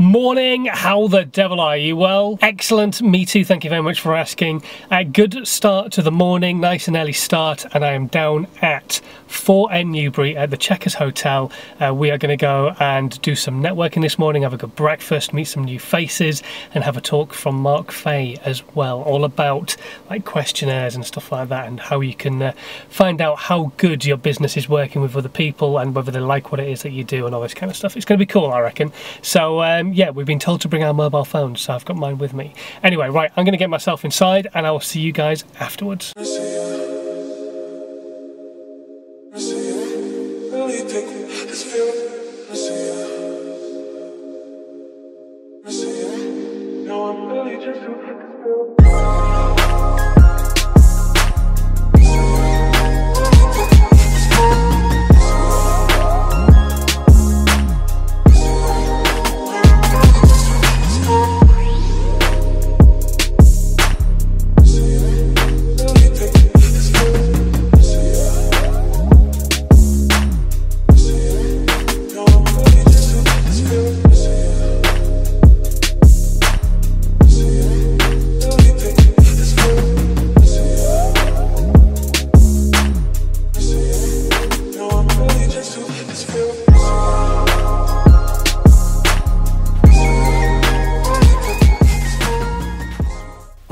Morning, how the devil are you? Well, excellent, me too, thank you very much for asking. A good start to the morning, nice and early start, and I am down at 4N Newbury at the Checkers Hotel. We are going to go and do some networking this morning, have a good breakfast, meet some new faces, and have a talk from Mark Fay as well, all about like questionnaires and stuff like that, and how you can find out how good your business is working with other people and whether they like what it is that you do and all this kind of stuff. It's going to be cool, I reckon. So yeah, we've been told to bring our mobile phones, so I've got mine with me. Anyway, right, I'm going to get myself inside and I will see you guys afterwards.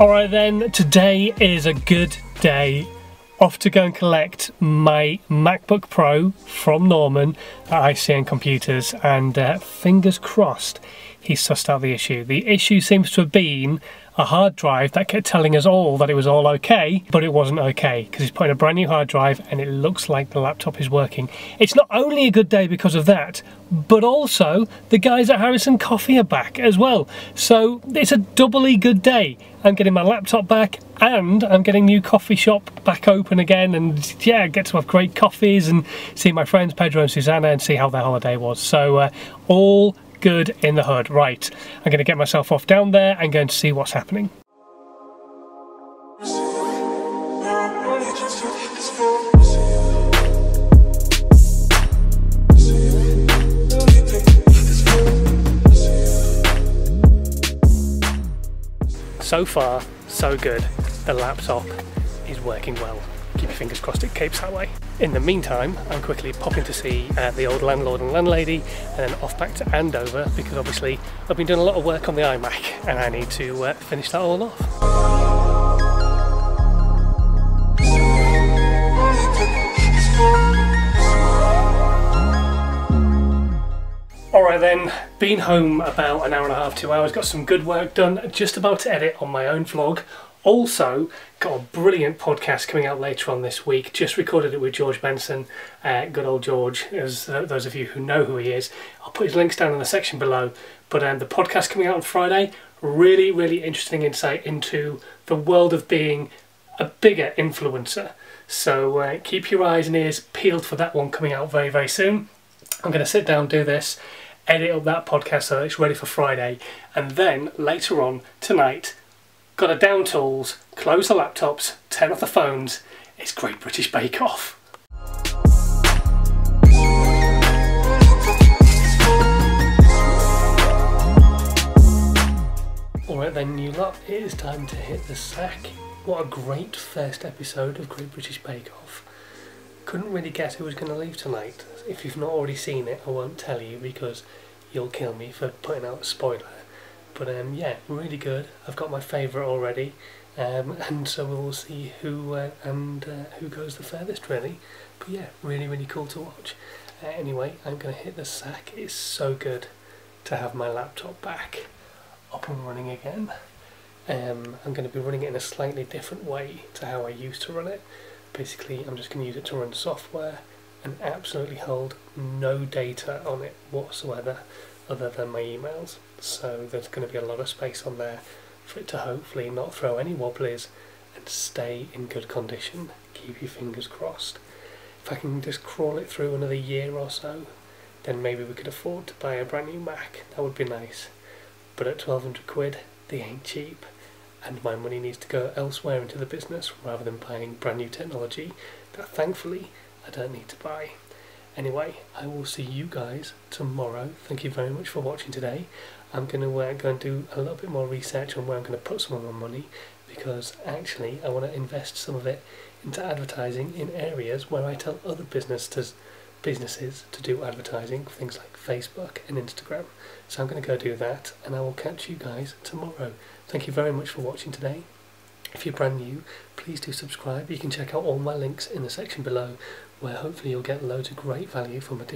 Alright then, today is a good day. Off to go and collect my MacBook Pro from Norman at ICN Computers, and fingers crossed he's sussed out the issue. The issue seems to have been a hard drive that kept telling us all that it was all okay, but it wasn't okay, because he's putting a brand new hard drive and it looks like the laptop is working. It's not only a good day because of that, but also the guys at Harrison Coffee are back as well. So it's a doubly good day. I'm getting my laptop back and I'm getting new coffee shop back open again, and yeah, I get to have great coffees and see my friends Pedro and Susana and see how their holiday was. So all good in the hood. Right, I'm going to get myself off down there and go and see what's happening. So far, so good. The laptop is working well. Keep your fingers crossed it keeps that way. In the meantime, I'm quickly popping to see the old landlord and landlady, and then off back to Andover, because obviously I've been doing a lot of work on the iMac and I need to finish that all off. Alright then, been home about an hour and a half, 2 hours, got some good work done, just about to edit on my own vlog. Also, got a brilliant podcast coming out later on this week, just recorded it with George Benson, good old George, as those of you who know who he is. I'll put his links down in the section below, but the podcast coming out on Friday, really, really interesting insight into the world of being a bigger influencer. So keep your eyes and ears peeled for that one coming out very, very soon. I'm going to sit down, do this, edit up that podcast so that it's ready for Friday, and then later on tonight, got to down tools, close the laptops, turn off the phones. It's Great British Bake Off. Alright then, you lot, it is time to hit the sack. What a great first episode of Great British Bake Off. Couldn't really guess who was going to leave tonight. If you've not already seen it, I won't tell you because you'll kill me for putting out a spoiler. But yeah, really good. I've got my favourite already, and so we'll see who goes the furthest really. But yeah, really, really cool to watch. Anyway, I'm going to hit the sack. It's so good to have my laptop back up and running again. I'm going to be running it in a slightly different way to how I used to run it. Basically, I'm just going to use it to run software and absolutely hold no data on it whatsoever other than my emails. So there's going to be a lot of space on there for it to hopefully not throw any wobblies and stay in good condition. Keep your fingers crossed. If I can just crawl it through another year or so, then maybe we could afford to buy a brand new Mac. That would be nice. But at £1,200 quid, they ain't cheap. And my money needs to go elsewhere into the business rather than buying brand new technology that thankfully I don't need to buy. Anyway, I will see you guys tomorrow. Thank you very much for watching today. I'm going to go and do a little bit more research on where I'm going to put some of my money, because actually I want to invest some of it into advertising in areas where I tell other businesses to do advertising, things like Facebook and Instagram. So I'm going to go do that, and I will catch you guys tomorrow. Thank you very much for watching today. If you're brand new, please do subscribe. You can check out all my links in the section below, where hopefully you'll get loads of great value from a different